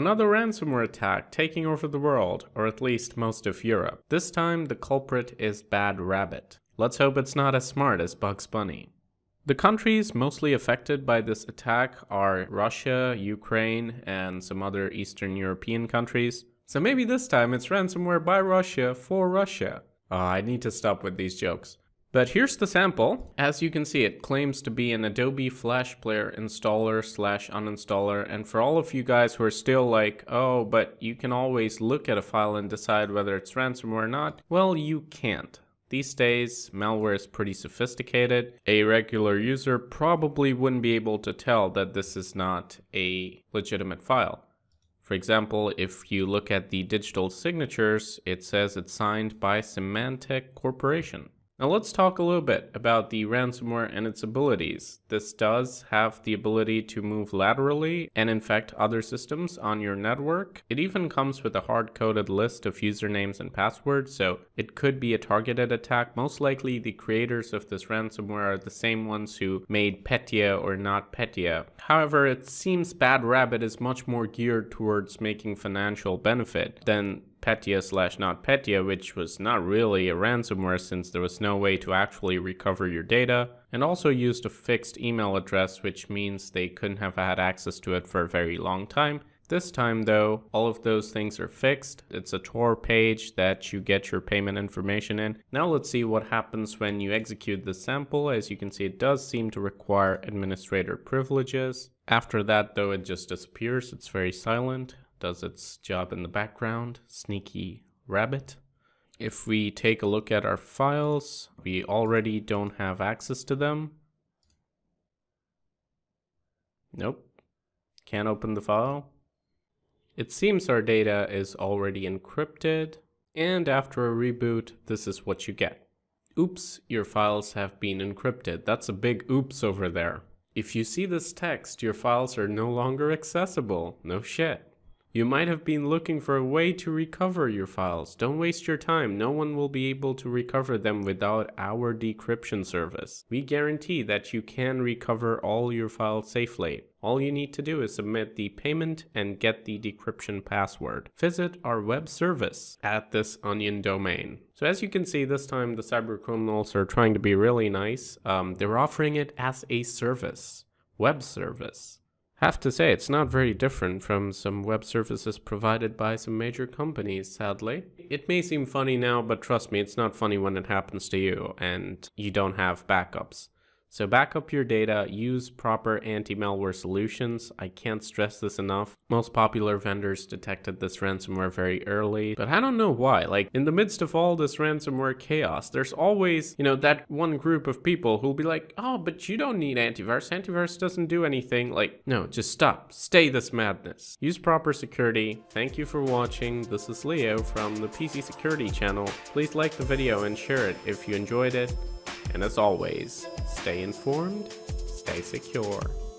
Another ransomware attack taking over the world, or at least most of Europe. This time the culprit is Bad Rabbit. Let's hope it's not as smart as Bugs Bunny. The countries mostly affected by this attack are Russia, Ukraine, and some other Eastern European countries. So maybe this time it's ransomware by Russia for Russia. I need to stop with these jokes. But here's the sample. As you can see, it claims to be an Adobe Flash Player installer slash uninstaller. And for all of you guys who are still like, oh, but you can always look at a file and decide whether it's ransomware or not. Well, you can't. These days, malware is pretty sophisticated. A regular user probably wouldn't be able to tell that this is not a legitimate file. For example, if you look at the digital signatures, it says it's signed by Symantec Corporation. Now let's talk a little bit about the ransomware and its abilities. This does have the ability to move laterally and infect other systems on your network. It even comes with a hard-coded list of usernames and passwords, so it could be a targeted attack. Most likely the creators of this ransomware are the same ones who made Petya or NotPetya. However, it seems Bad Rabbit is much more geared towards making financial benefit than Petya slash NotPetya, which was not really a ransomware since there was no way to actually recover your data, and also used a fixed email address, which means they couldn't have had access to it for a very long time. This time though, all of those things are fixed. It's a Tor page that you get your payment information in. Now let's see what happens when you execute the sample. As you can see, it does seem to require administrator privileges. After that though, it just disappears. It's very silent. Does its job in the background, sneaky rabbit. If we take a look at our files, we already don't have access to them. Nope, can't open the file. It seems our data is already encrypted, and after a reboot, this is what you get. Oops, your files have been encrypted. That's a big oops over there. If you see this text, your files are no longer accessible. No shit. You might have been looking for a way to recover your files. Don't waste your time. No one will be able to recover them without our decryption service. We guarantee that you can recover all your files safely. All you need to do is submit the payment and get the decryption password. Visit our web service at this onion domain. So as you can see, this time the cyber criminals are trying to be really nice. They're offering it as a service, web service. Have to say, it's not very different from some web services provided by some major companies, sadly. It may seem funny now, but trust me, it's not funny when it happens to you and you don't have backups. So back up your data, use proper anti-malware solutions. I can't stress this enough. Most popular vendors detected this ransomware very early, but I don't know why. Like, in the midst of all this ransomware chaos, there's always, you know, that one group of people who'll be like, oh, but you don't need antivirus. Antivirus doesn't do anything. Like, no, just stop. Stay this madness. Use proper security. Thank you for watching. This is Leo from the PC Security Channel. Please like the video and share it if you enjoyed it. And as always, stay informed, stay secure.